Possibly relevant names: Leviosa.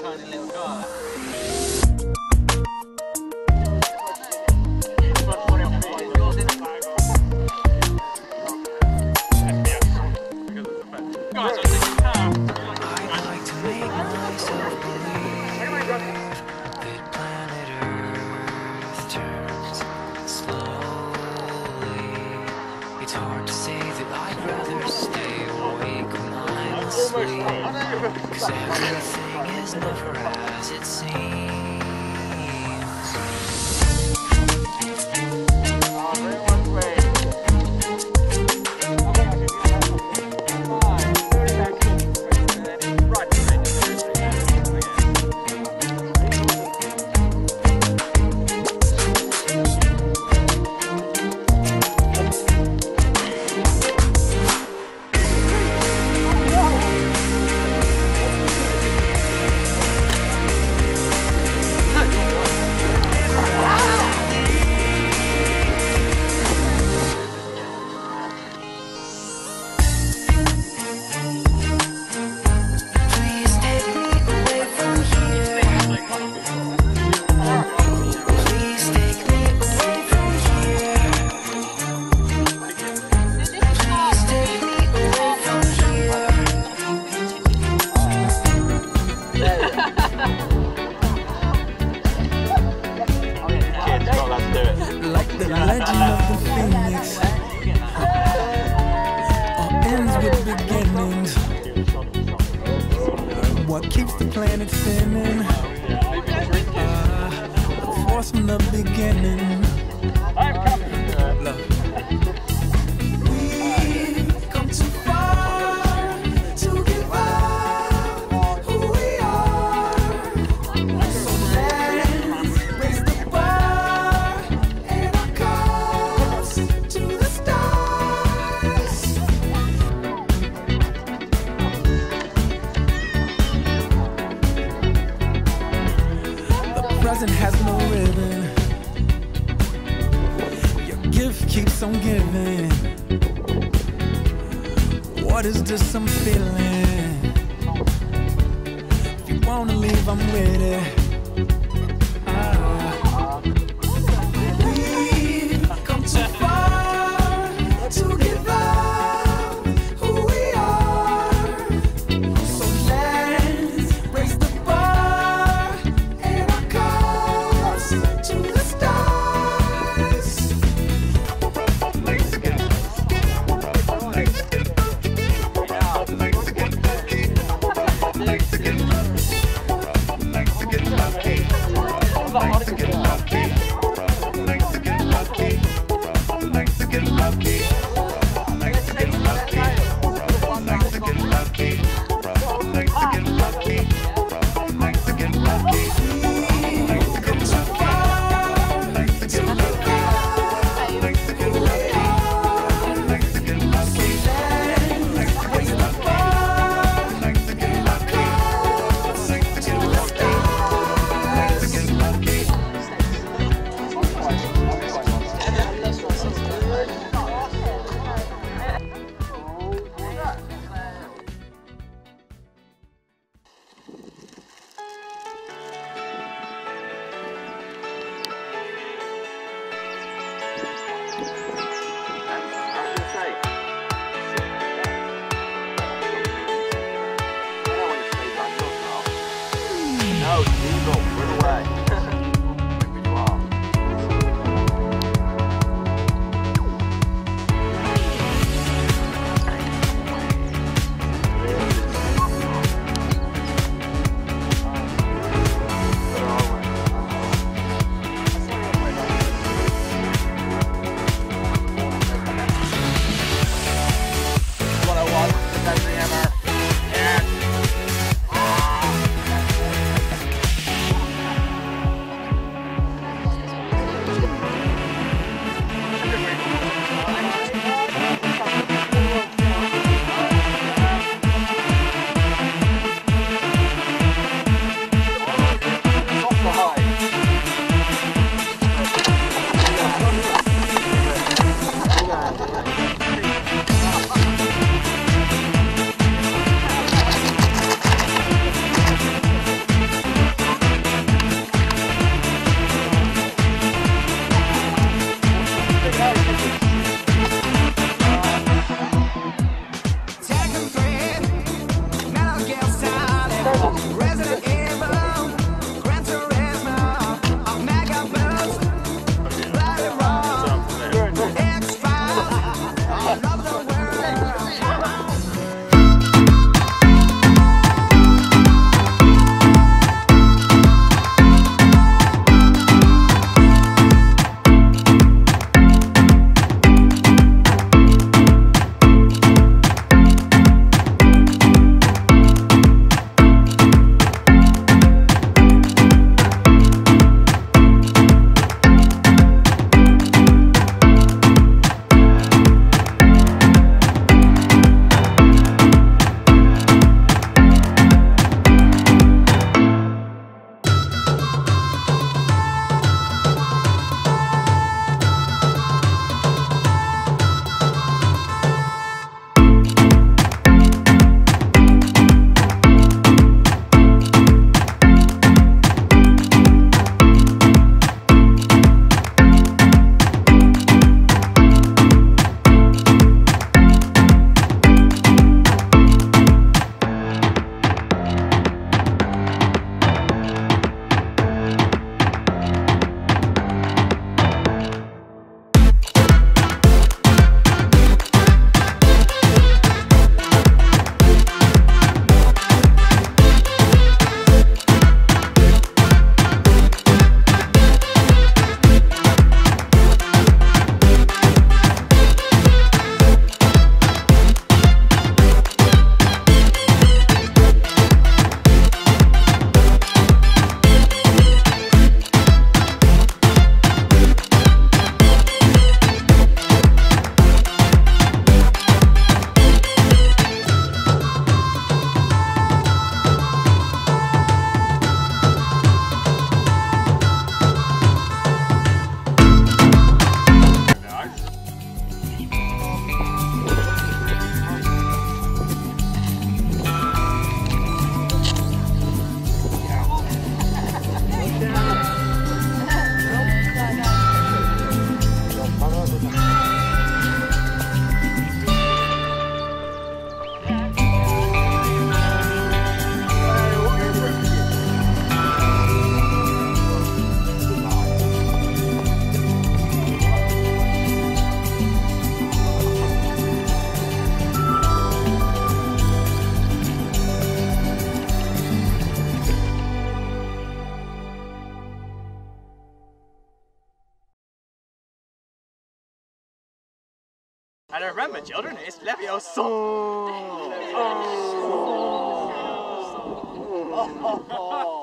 time, honey. Let's go. Cause everything is never as it beginnings. What keeps the planet spinning? The force from the beginning. Has no ribbon. Your gift keeps on giving. What is this I'm feeling? If you wanna leave, I'm with it. Let's get And remember, children, it's Leviosa. Oh.